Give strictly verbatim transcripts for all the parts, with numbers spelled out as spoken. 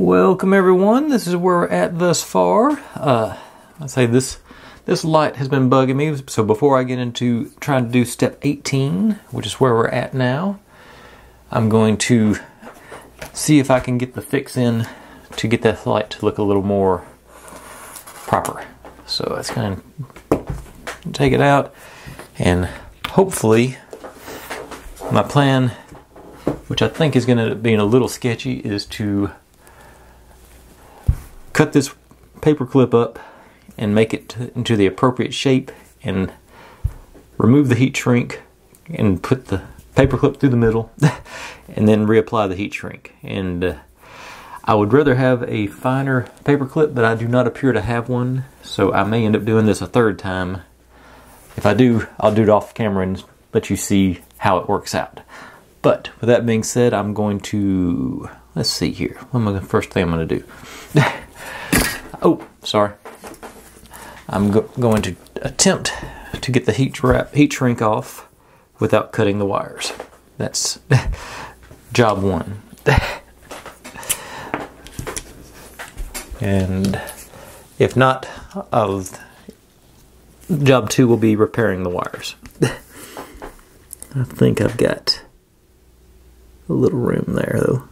Welcome everyone, this is where we're at thus far. Uh, I'd say this this light has been bugging me, so before I get into trying to do step eighteen, which is where we're at now, I'm going to see if I can get the fix in to get that light to look a little more proper. So it's going to take it out, and hopefully my plan, which I think is going to end up being a little sketchy, is to cut this paper clip up and make it into the appropriate shape and remove the heat shrink and put the paper clip through the middle and then reapply the heat shrink. And uh, I would rather have a finer paper clip, but I do not appear to have one, so I may end up doing this a third time. If I do, I'll do it off camera and let you see how it works out. But with that being said, I'm going to, let's see here, what am I, the first thing I'm going to do? Oh, sorry. I'm go going to attempt to get the heat wrap, heat shrink off without cutting the wires. That's job one. And if not, I'll, job two will be repairing the wires. I think I've got a little room there though.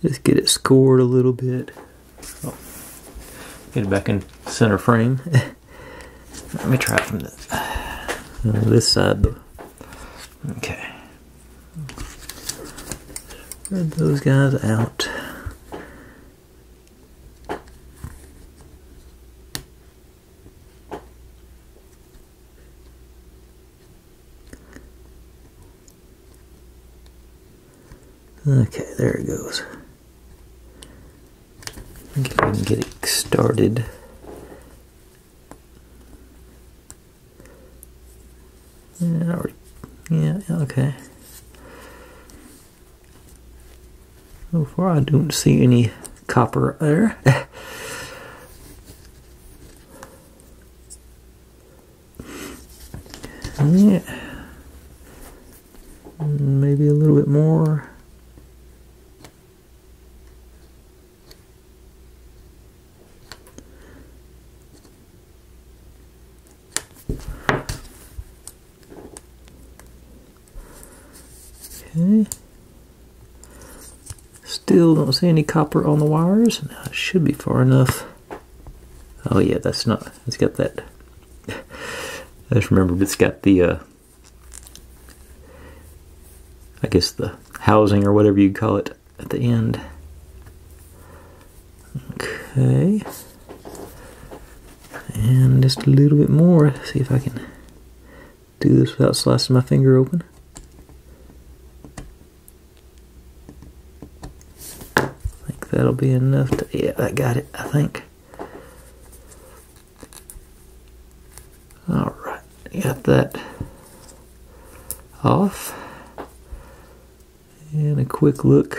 Just get it scored a little bit. Oh, get it back in center frame. Let me try from this, uh, this side though. Okay. Spread those guys out. Okay, there it goes. I think I can get it started. Yeah, already, yeah, okay. So far I don't see any copper there. Yeah. Maybe a little bit more. Still don't see any copper on the wires. Now it should be far enough. Oh yeah, that's not, it's got that, I just remembered it's got the uh, I guess the housing or whatever you call it at the end. Okay, and just a little bit more. See if I can do this without slicing my finger open. That'll be enough to, yeah, I got it, I think. All right, got that off. And a quick look.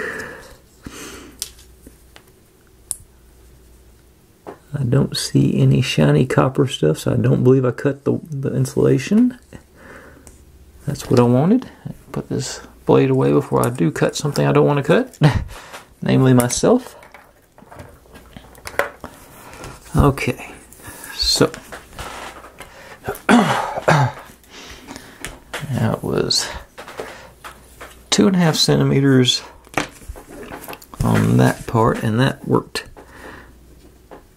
I don't see any shiny copper stuff, so I don't believe I cut the, the insulation. That's what I wanted. Put this blade away before I do cut something I don't want to cut. Namely myself. Okay, so that was two and a half centimeters on that part, and that worked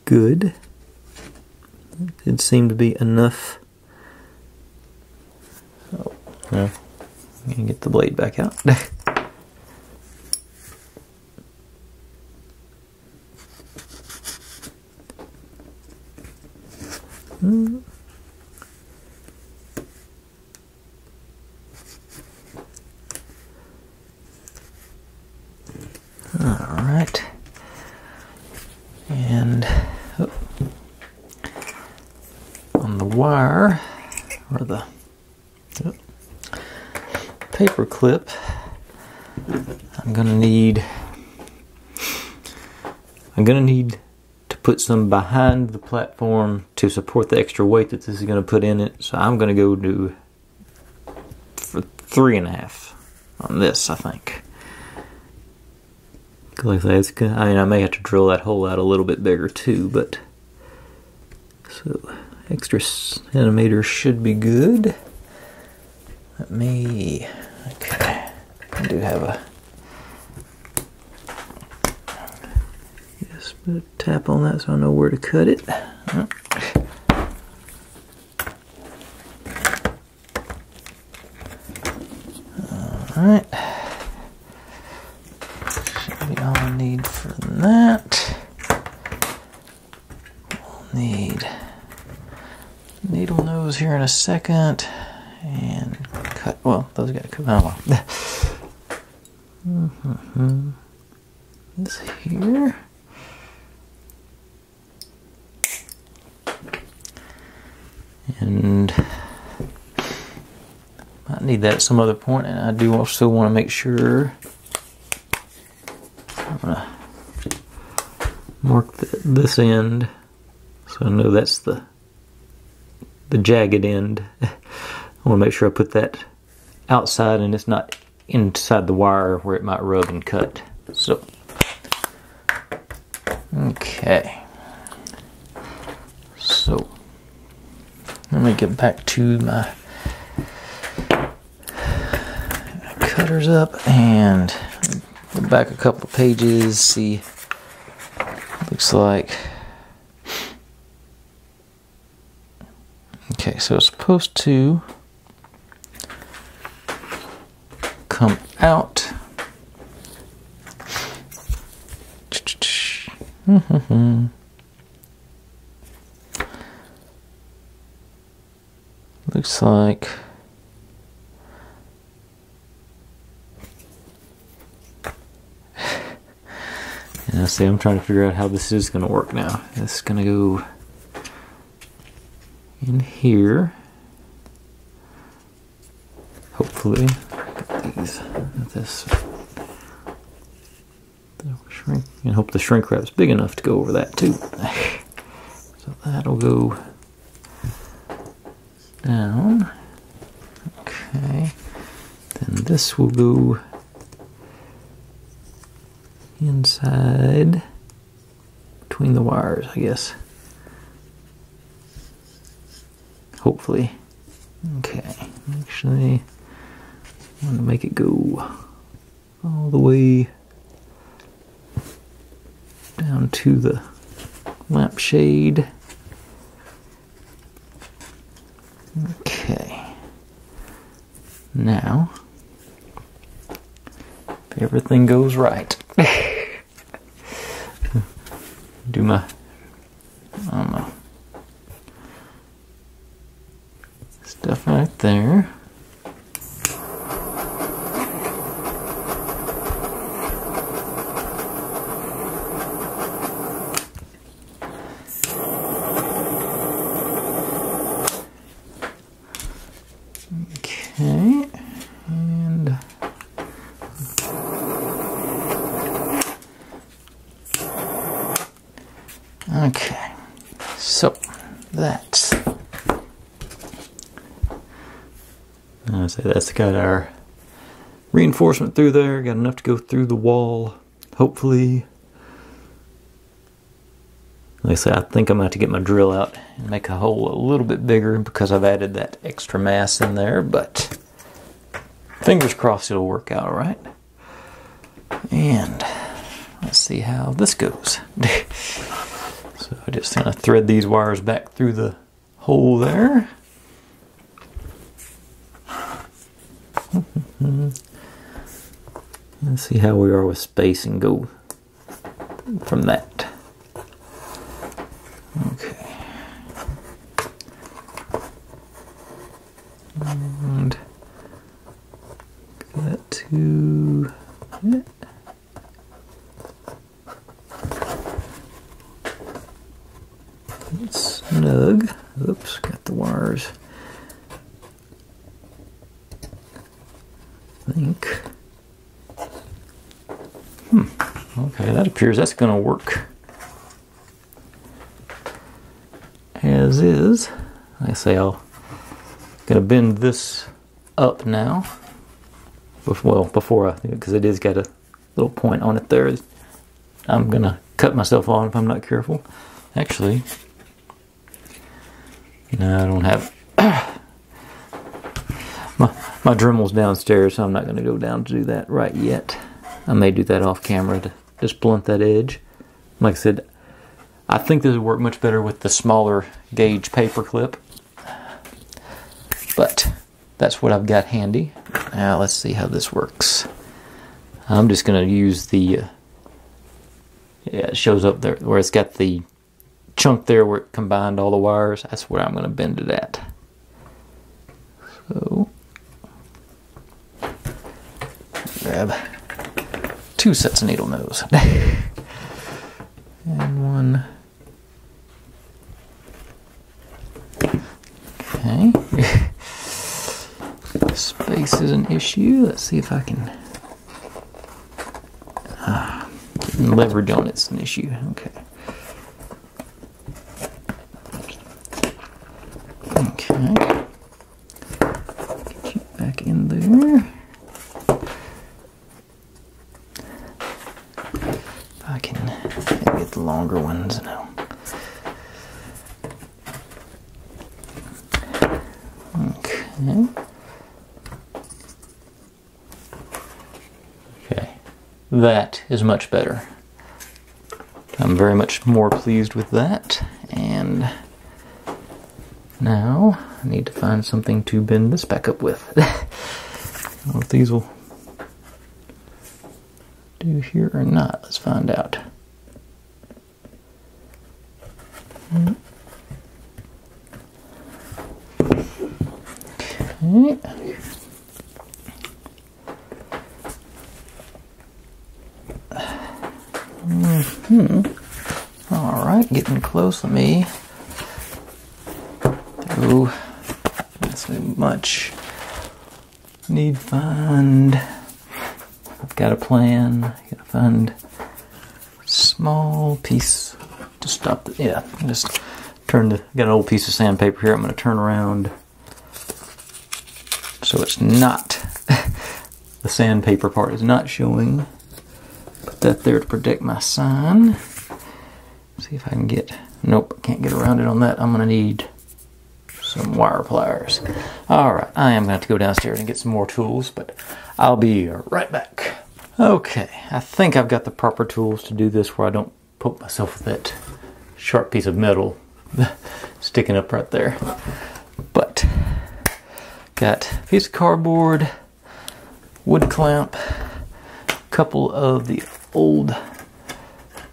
good. It seemed to be enough. Oh, yeah. I'm gonna get the blade back out. Mm. All right, and oh, on the wire or the oh, paper clip, I'm gonna need I'm gonna need put some behind the platform to support the extra weight that this is going to put in it. So I'm going to go do three and a half on this, I think. Like that, it's good. I mean, I may have to drill that hole out a little bit bigger too, but so extra centimeter should be good. Let me. Okay, I do have a. Just put a tap on that so I know where to cut it. Oh. All right. Should be all I need for that. We'll need needle nose here in a second, and cut. Well, those gotta come out. Mm-hmm. This here. And might need that at some other point, and I do also want to make sure I'm gonna mark the, this end, so I know that's the the jagged end. I want to make sure I put that outside and it's not inside the wire where it might rub and cut. So okay, so let me get back to my cutters up and go back a couple of pages, see looks like. Okay, so it's supposed to come out. Mm-hmm. Looks like and I see I'm trying to figure out how this is gonna work now. This is gonna go in here. Hopefully these this shrink and hope the shrink wrap's big enough to go over that too. So that'll go down. Okay, then this will go inside between the wires, I guess, hopefully. Okay, actually I'm gonna make it go all the way down to the lampshade. Okay, now, if everything goes right, do my, I don't know, stuff right there. Okay, so that's, I say that's got our reinforcement through there, got enough to go through the wall, hopefully. Like I said, I think I'm going to have to get my drill out and make a hole a little bit bigger because I've added that extra mass in there, but fingers crossed it'll work out all right. And let's see how this goes. So I just kind of thread these wires back through the hole there. Let's see how we are with space and go from that. Okay. And that to it. Snug. Oops, got the wires. I think. Hmm. Okay, that appears that's going to work as is. Like I say, I'll going to bend this up now. well, before I, because it is got a little point on it there. I'm gonna cut myself on if I'm not careful. Actually, no, I don't have my my Dremel's downstairs, so I'm not gonna go down to do that right yet. I may do that off camera to just blunt that edge. Like I said, I think this would work much better with the smaller gauge paper clip, but that's what I've got handy. Now let's see how this works. I'm just going to use the uh, yeah, it shows up there where it's got the chunk there where it combined all the wires. That's where I'm going to bend it at. So grab two sets of needle nose. And one. Okay. Space is an issue. Let's see if I can. Ah, getting leverage on it's an issue. Okay. Okay. Get you back in there. I can get the longer ones now. Okay. Okay. That is much better. I'm very much more pleased with that. And now I need to find something to bend this back up with. I don't know if these will do here or not. Let's find out. Okay. Mm-hmm. All right, getting close. Let me do not so much. Need find. I've got a plan. I gotta find a small piece to stop the, yeah, just turn the, got an old piece of sandpaper here. I'm gonna turn around so it's not, the sandpaper part is not showing. Put that there to protect my sign. See if I can get, nope, I can't get around it on that. I'm gonna need some wire pliers. All right, I am gonna have to go downstairs and get some more tools, but I'll be right back. Okay, I think I've got the proper tools to do this where I don't poke myself with that sharp piece of metal sticking up right there. But got a piece of cardboard, wood clamp, a couple of the old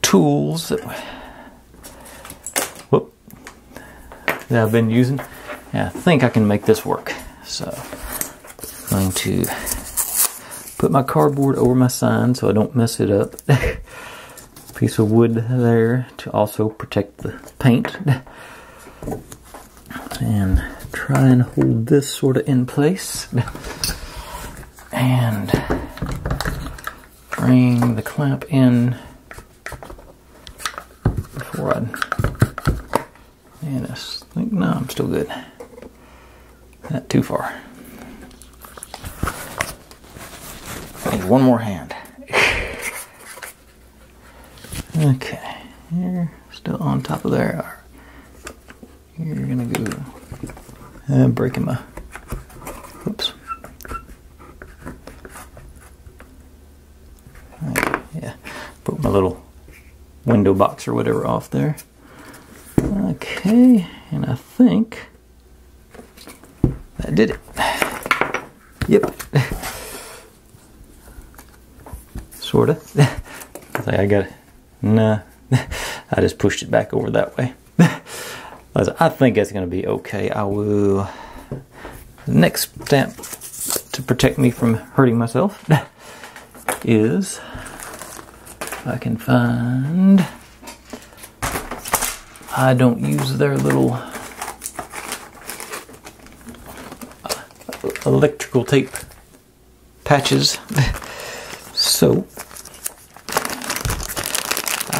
tools that, whoop, that I've been using. And I think I can make this work. So I'm going to put my cardboard over my sign so I don't mess it up. Piece of wood there to also protect the paint. And try and hold this sort of in place. And bring the clamp in before I... And I think, no, I'm still good. Not too far. One more hand. Okay, you're still on top of there. You're gonna go. I'm breaking my. Oops. Right, yeah, broke my little window box or whatever off there. Okay, and I think that did it. Yep. Sort of. I got it. Nah. I just pushed it back over that way. I think that's going to be okay. I will... Next stamp to protect me from hurting myself is... If I can find... I don't use their little... electrical tape patches. So...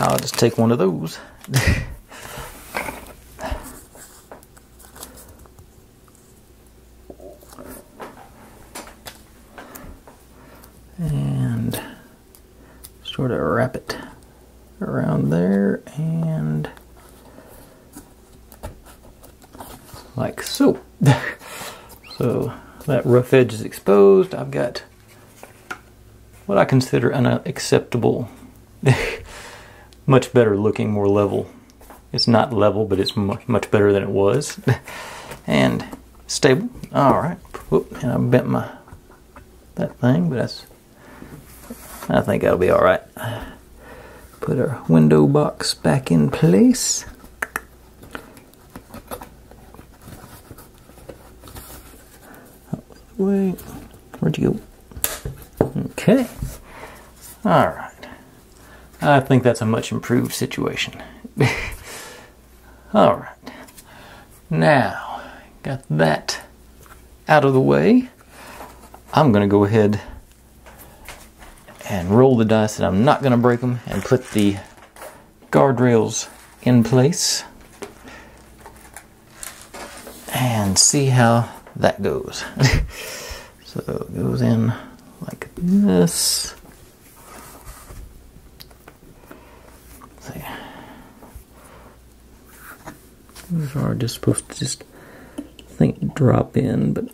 I'll just take one of those. sort of wrap it around there and like so. So that rough edge is exposed. I've got what I consider an acceptable, much better looking, more level. It's not level, but it's much, much better than it was. And stable. All right. Whoop, and I bent my that thing, but that's, I think that'll be all right. Put our window box back in place. Wait, where'd you go? Okay. All right. I think that's a much improved situation. All right. Now, got that out of the way. I'm going to go ahead and roll the dice, and I'm not going to break them, and put the guardrails in place and see how that goes. So it goes in like this. Let's see. These are just supposed to just, I think, drop in, but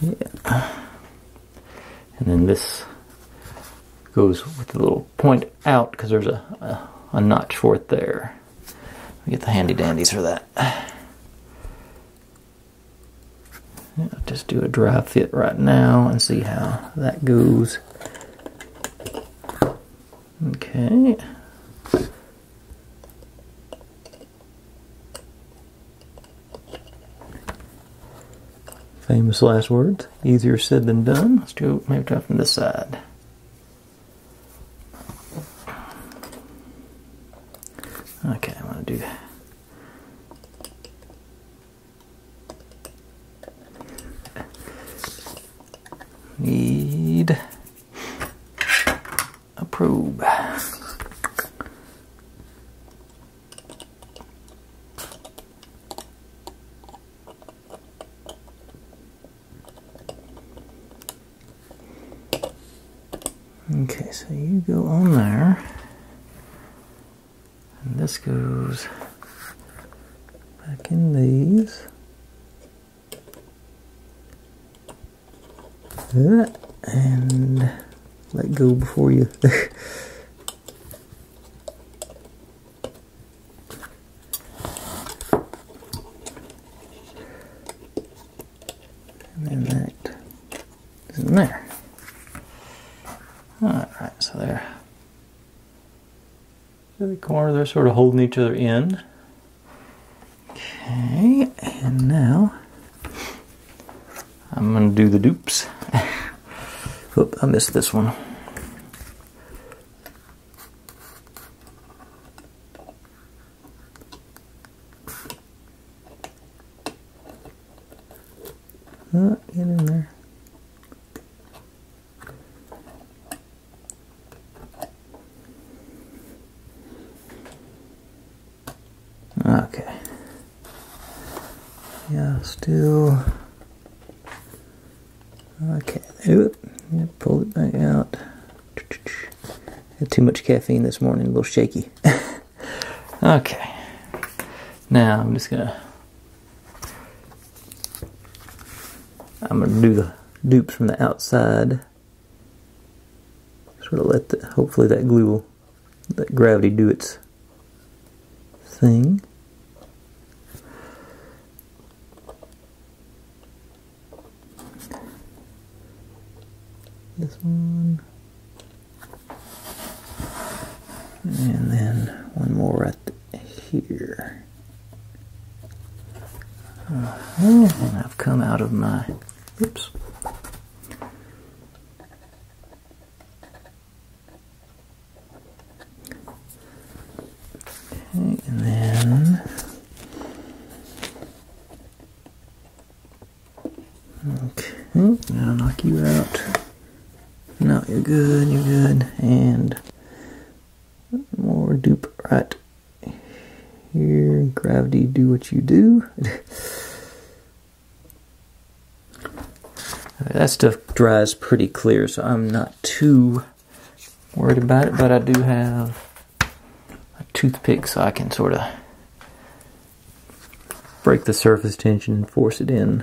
yeah. And then this goes with the little point out because there's a, a, a notch for it there. We get the handy dandies for that. Yeah, I'll just do a dry fit right now and see how that goes. Okay. Famous last words. Easier said than done. Let's do maybe try from this side. Okay, I'm gonna do that. Need a probe. Okay, so you go on there, and this goes back in these. And let go before you. And then that is in there. Alright, so there. The corner, they're sort of holding each other in. Okay, and now I'm going to do the dupes. Oop, I missed this one. Oh, get in there. Okay. Yeah, still. Okay. Oop. Pull it back out. Had too much caffeine this morning, a little shaky. Okay. Now I'm just gonna I'm gonna do the dupes from the outside. Sort of let the, hopefully that glue will let gravity do its thing. This one, and then one more right here. Uh-huh. And I've come out of my, oops. Okay, and then, okay, now I'll knock you out. No, you're good, you're good, and more dupe right here. Gravity, do what you do. That stuff dries pretty clear, so I'm not too worried about it, but I do have a toothpick so I can sort of break the surface tension and force it in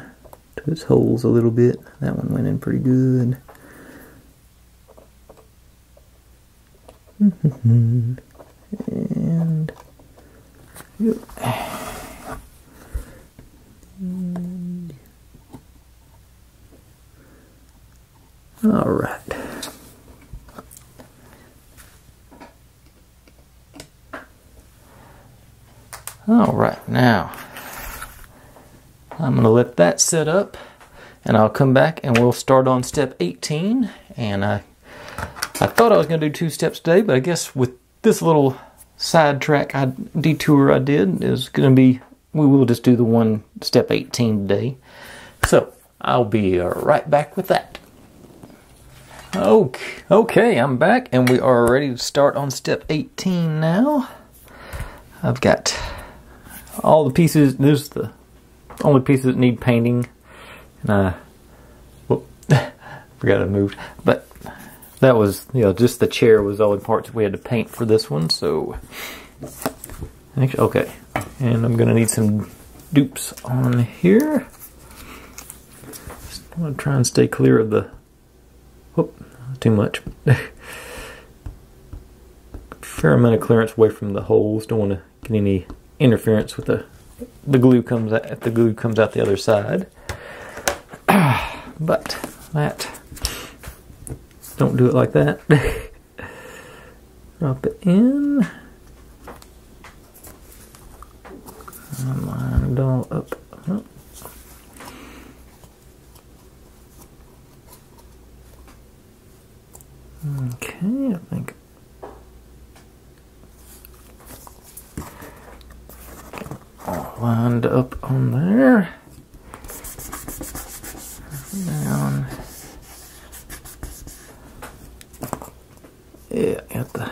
to its holes a little bit. That one went in pretty good. And yep. And all right. All right, now I'm going to let that set up and I'll come back and we'll start on step eighteen. And I I thought I was going to do two steps today, but I guess with this little sidetrack I, detour I did is going to be, we will just do the one step eighteen today. So I'll be right back with that. Okay, okay, I'm back and we are ready to start on step eighteen now. I've got all the pieces. This is the only pieces that need painting. And I, whoop, forgot I moved, but that was, you know, just the chair was the only parts we had to paint for this one, so. Actually, okay, and I'm gonna need some dupes on here. Just wanna try and stay clear of the, whoop, too much. Fair amount of clearance away from the holes. Don't wanna get any interference with the, the glue comes out, if the glue comes out the other side. But that, don't do it like that. Drop it in. And line it all up. Oh. Okay, I think. All lined up on there. Down. Yeah, got the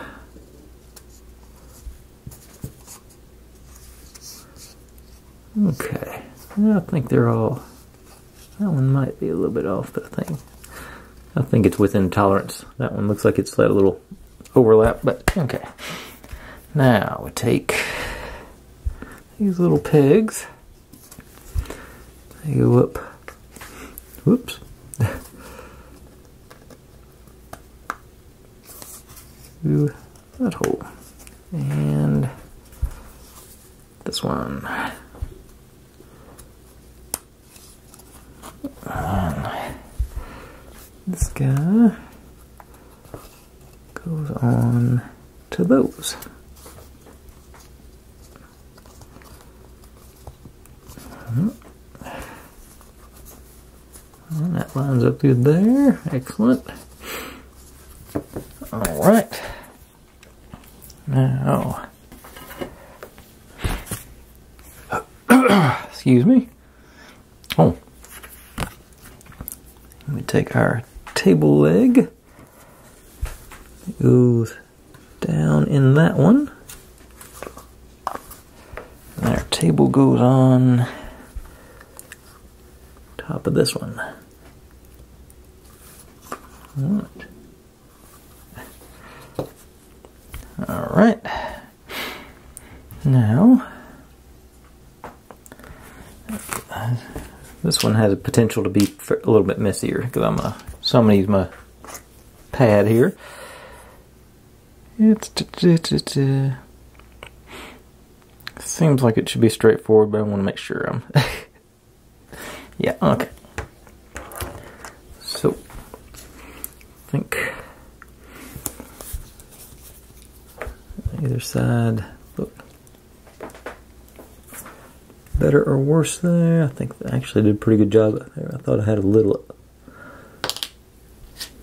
okay. I think they're all. That one might be a little bit off. That thing, I think it's within tolerance. That one looks like it's had a little overlap, but okay. Now we take these little pegs. They go up. Whoops. That hole and this one, and this guy goes on to those. And that lines up good there. Excellent. All right. Now, excuse me. Oh, we take our table leg. It goes down in that one. And our table goes on top of this one. All right. All right, now, uh, this one has a potential to be a little bit messier because I'm gonna, so I'm gonna use my pad here. It's, it seems like it should be straightforward, but I wanna make sure I'm, yeah, okay. So, I think, either side look better or worse there. I think I actually did a pretty good job there. I thought I had a little.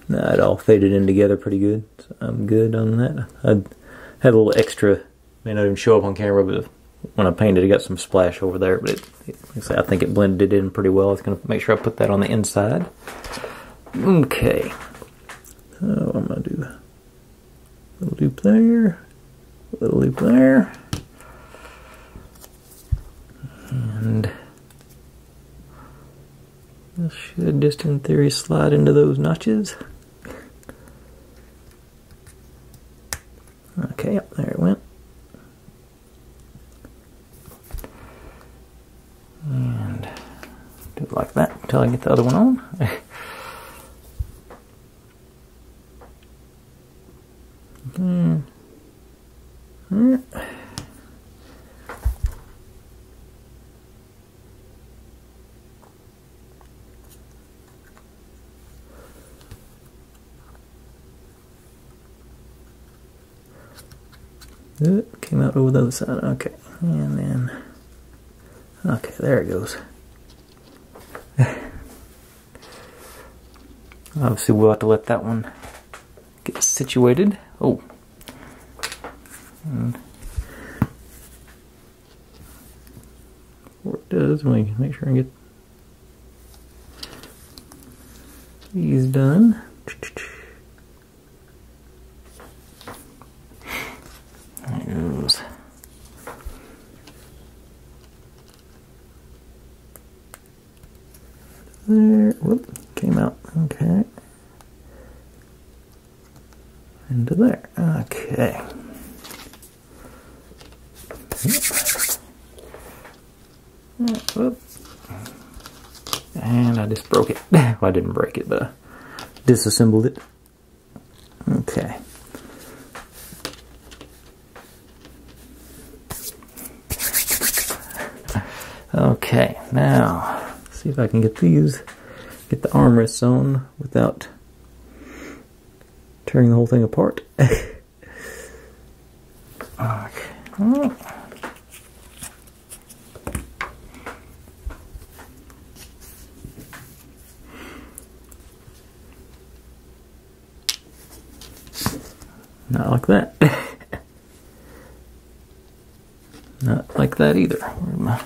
No, it all faded in together pretty good. So I'm good on that. I had a little extra, may not even show up on camera, but when I painted it got some splash over there, but it, it, like I said, I think it blended in pretty well. I was gonna make sure I put that on the inside. Okay. So I'm gonna do a little loop there. Little loop there, and Should just in theory slide into those notches. Okay, yep, there it went. And do it like that until I get the other one on. Hmm. Hmm. It came out over the other side. Okay, and then okay, there it goes. Obviously, we'll have to let that one get situated. Oh, and before it does, we can make sure I get these done. There, whoop, came out, okay. Into there, okay. Whoop. And I just broke it. Well, I didn't break it, but I disassembled it. Okay. Okay, now. See if I can get these, get the armrests on without tearing the whole thing apart. Okay. Alright. Not like that. Not like that either. Where am I?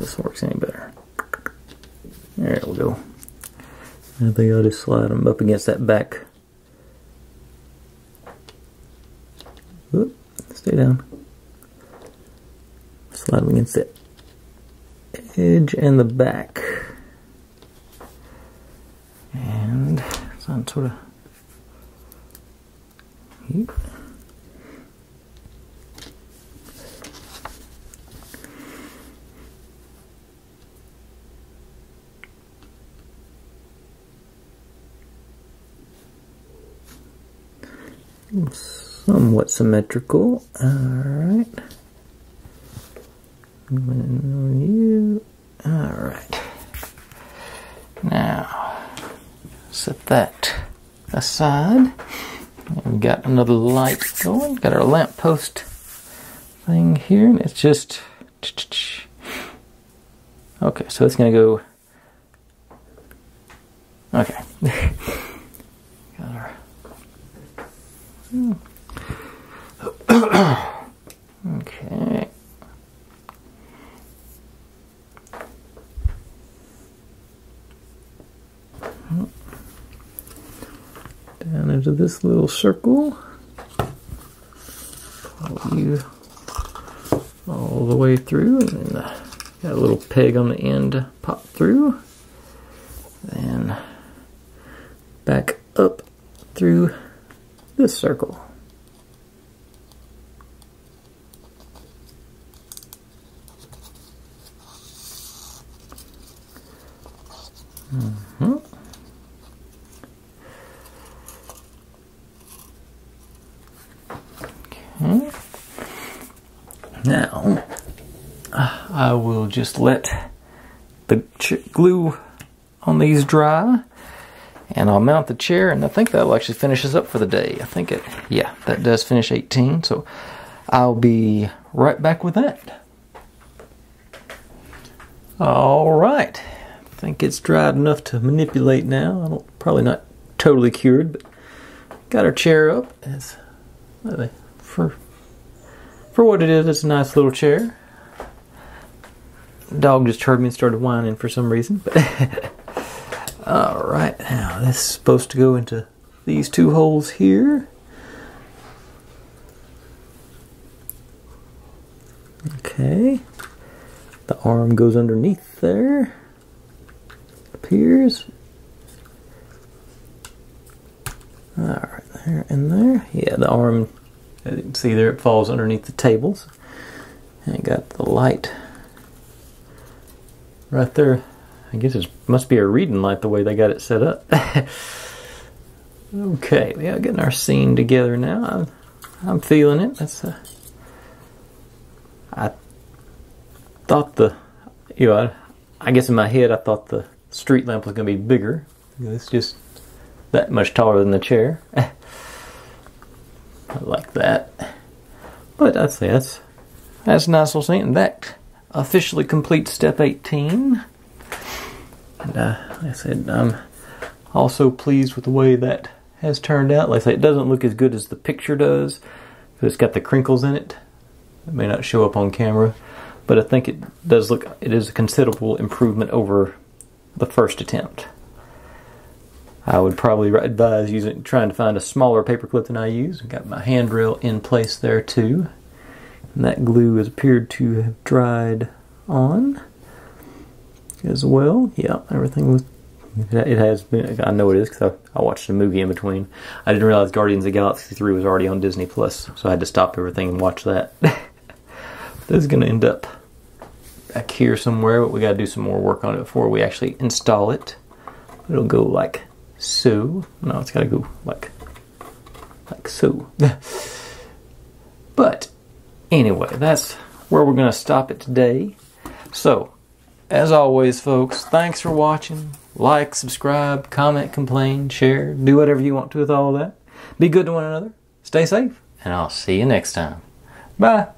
This works any better. There we go. I think I'll just slide them up against that back. Whoop, stay down. Slide them against that edge and the back. And some sort of heat. Somewhat symmetrical. Alright. Alright. Now, set that aside. We've got another light going. Got our lamppost thing here, and it's just. Okay, so it's going to go. Okay. Okay. Down into this little circle. Pull you all the way through, and then got a little peg on the end pop through. Then back up through this circle. Mm-hmm. Okay. Now, I will just let the glue on these dry. And I'll mount the chair, and I think that'll actually finish us up for the day. I think it, yeah, that does finish eighteen, so I'll be right back with that. All right, I think it's dried enough to manipulate now. I don't, probably not totally cured, but got our chair up. It's, for, for what it is, it's a nice little chair. Dog just heard me and started whining for some reason, but... Alright, now this is supposed to go into these two holes here. Okay. The arm goes underneath there. Appears. Alright, there and there. Yeah, the arm, as you can see there, it falls underneath the tables. And got the light right there. I guess it must be a reading light the way they got it set up. Okay, we are getting our scene together now. I'm, I'm feeling it. That's a, I thought the, you know, I, I guess in my head I thought the street lamp was going to be bigger. It's just that much taller than the chair. I like that. But I'd say that's, that's a nice little scene. And that officially completes step eighteen. And uh, like I said, I'm also pleased with the way that has turned out. Like I say, it doesn't look as good as the picture does, because it's got the crinkles in it. It may not show up on camera, but I think it does look, it is a considerable improvement over the first attempt. I would probably advise using, trying to find a smaller paper clip than I use. I've got my handrail in place there too. And that glue has appeared to have dried on as well. Yeah, everything was, it has been, I know it is because I, I watched a movie in between. I didn't realize Guardians of Galaxy three was already on Disney Plus, so I had to stop everything and watch that. This is going to end up back here somewhere, but we got to do some more work on it before we actually install it. It'll go like so. No, it's got to go like, like so. But anyway, that's where we're going to stop it today. So, as always, folks, thanks for watching. Like, subscribe, comment, complain, share, do whatever you want to with all that. Be good to one another, stay safe, and I'll see you next time. Bye.